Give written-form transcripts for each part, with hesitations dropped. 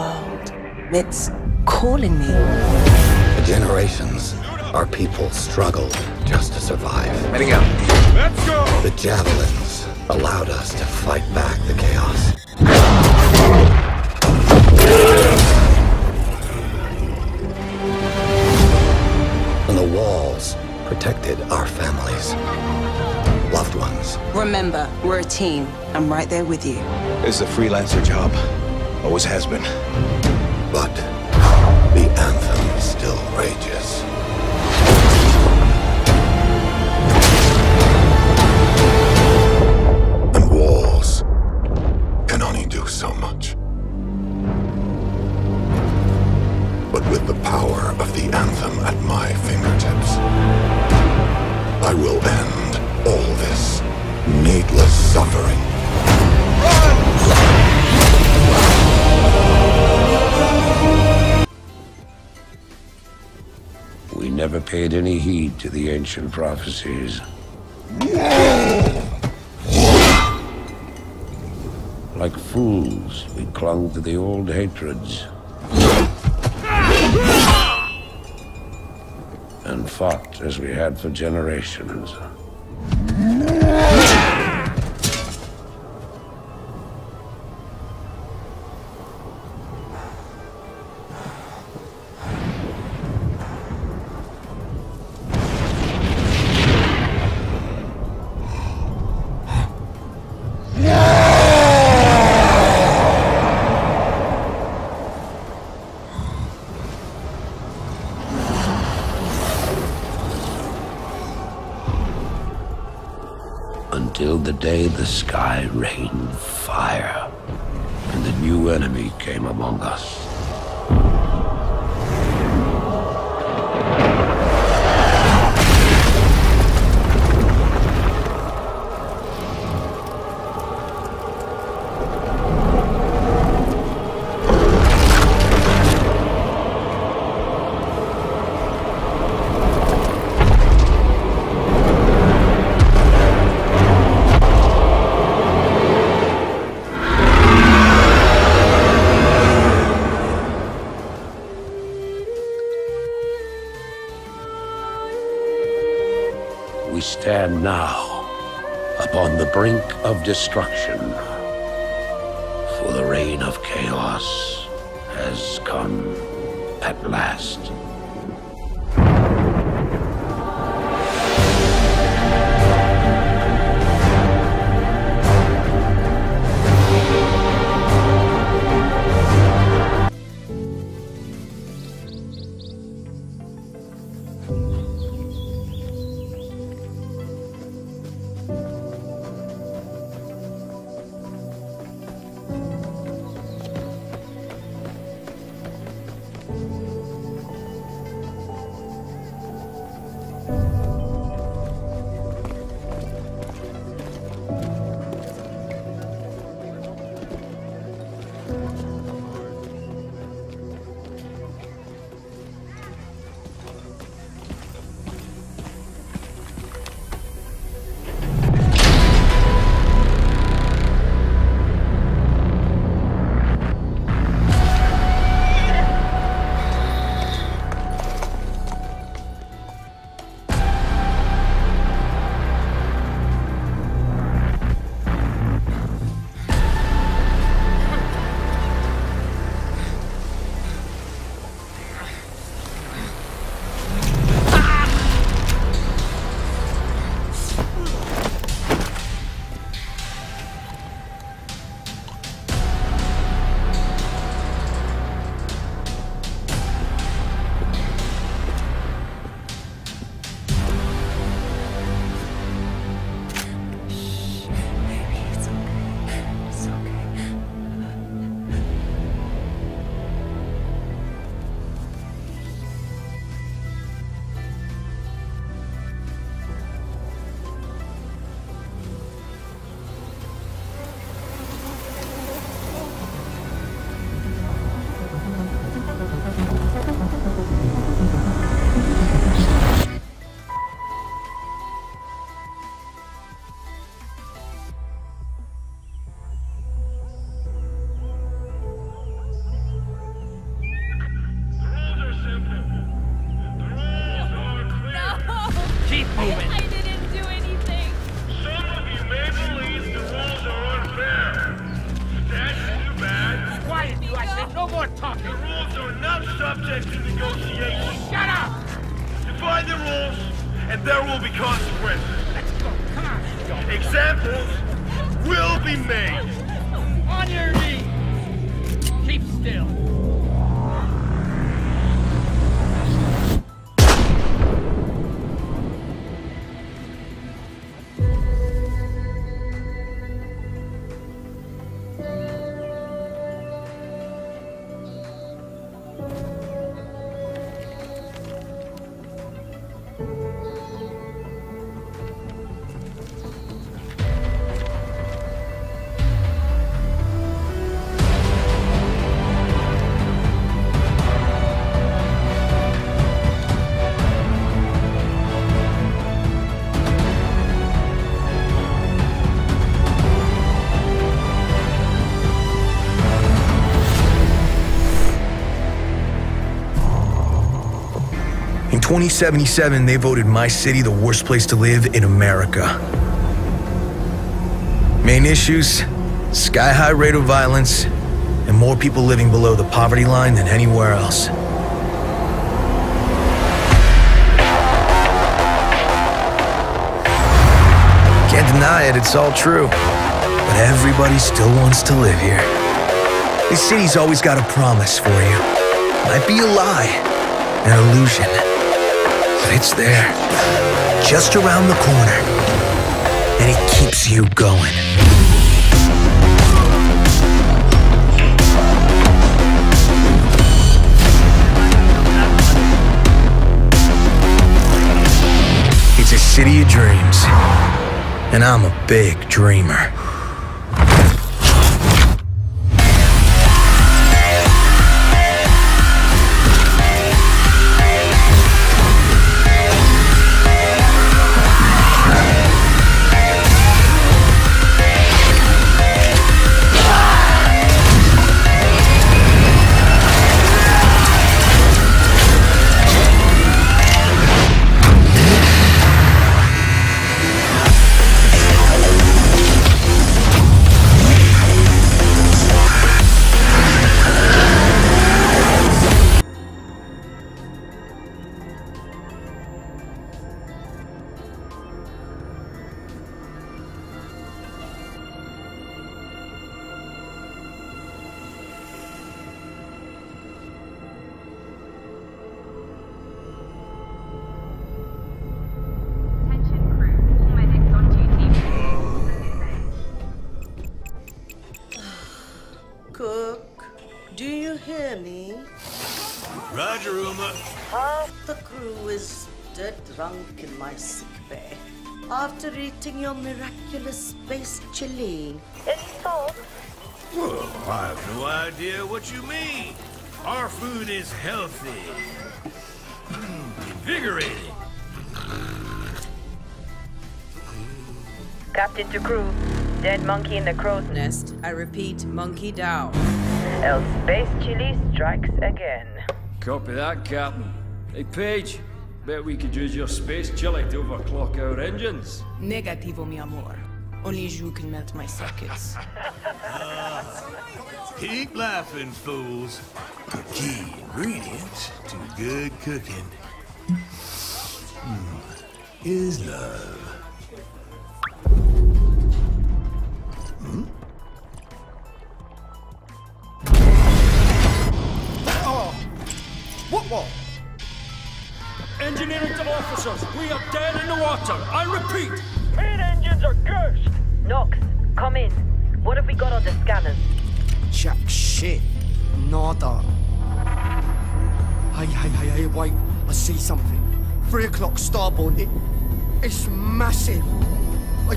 world. It's calling me. The generations, our people struggled just to survive. Heading out. Let's go! The javelins allowed us to fight back the chaos. And the walls protected our families, loved ones. Remember, we're a team. I'm right there with you. It's a freelancer job. Always has been. But the anthem still rages. So much. But with the power of the anthem at my fingertips, I will end all this needless suffering. We never paid any heed to the ancient prophecies. Like fools, we clung to the old hatreds and fought as we had for generations. Until the day the sky rained fire, and the new enemy came among us. We stand now upon the brink of destruction, for the reign of chaos has come at last. more talking. The rules are not subject to negotiation. Shut up! Define the rules, and there will be consequences. Let's go. Come on. Examples will be made. On your knees. Keep still. In 2077, they voted my city the worst place to live in America. Main issues, sky-high rate of violence, and more people living below the poverty line than anywhere else. Can't deny it, it's all true. But everybody still wants to live here. This city's always got a promise for you. Might be a lie, an illusion. But it's there, just around the corner, and it keeps you going. It's a city of dreams, and I'm a big dreamer. Drunk in my sickbay. After eating your miraculous space chili. It's cold. Well, I have no idea what you mean. Our food is healthy. Invigorating. Captain to crew. Dead monkey in the crow's nest. I repeat, monkey down. Else space chili strikes again. Copy that, Captain. Hey, Paige. Bet we could use your space chili to overclock our engines. Negativo, mi amor. Only you can melt my sockets. Keep laughing, fools. The key ingredients to good cooking is love. Oh! What? Engineering to officers, we are dead in the water. I repeat, main engines are cursed. Nox, come in. What have we got on the scanners? Jack shit. Nada. Hey, wait. I see something. 3 o'clock starboard. It's massive.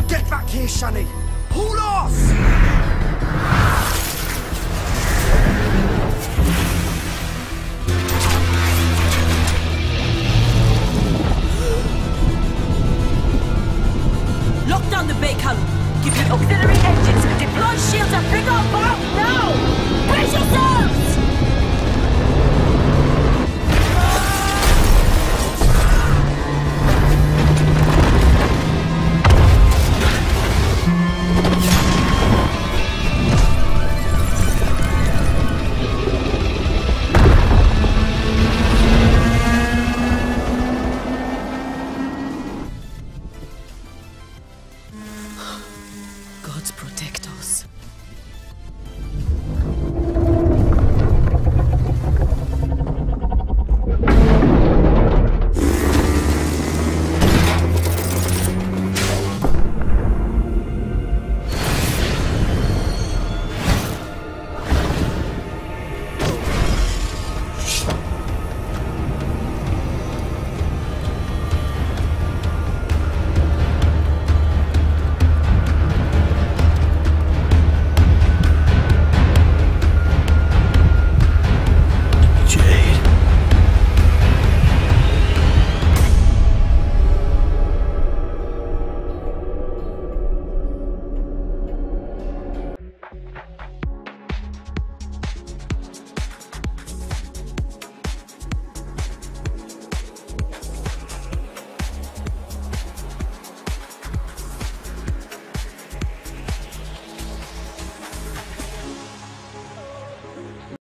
Get back here, Shani. Hold off!